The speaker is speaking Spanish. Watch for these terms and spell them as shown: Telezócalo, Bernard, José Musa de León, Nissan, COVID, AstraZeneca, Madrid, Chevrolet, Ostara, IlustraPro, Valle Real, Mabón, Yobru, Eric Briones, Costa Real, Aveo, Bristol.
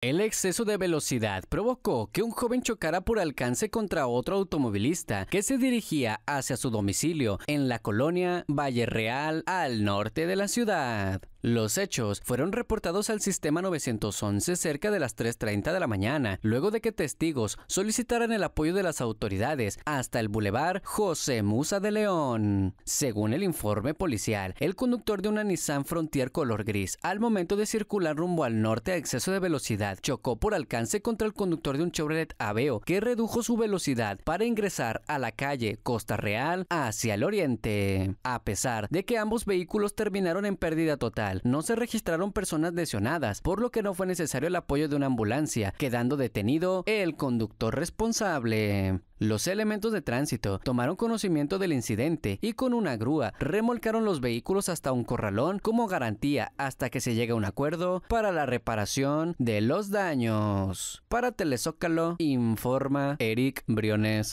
El exceso de velocidad provocó que un joven chocara por alcance contra otro automovilista que se dirigía hacia su domicilio en la colonia Valle Real, al norte de la ciudad. Los hechos fueron reportados al sistema 911 cerca de las 3:30 de la mañana, luego de que testigos solicitaran el apoyo de las autoridades hasta el bulevar José Musa de León. Según el informe policial, el conductor de una Nissan Frontier color gris, al momento de circular rumbo al norte a exceso de velocidad, chocó por alcance contra el conductor de un Chevrolet Aveo, que redujo su velocidad para ingresar a la calle Costa Real hacia el oriente. A pesar de que ambos vehículos terminaron en pérdida total, no se registraron personas lesionadas, por lo que no fue necesario el apoyo de una ambulancia, quedando detenido el conductor responsable. Los elementos de tránsito tomaron conocimiento del incidente y con una grúa remolcaron los vehículos hasta un corralón como garantía hasta que se llegue a un acuerdo para la reparación de los daños. Para Telezócalo, informa Eric Briones.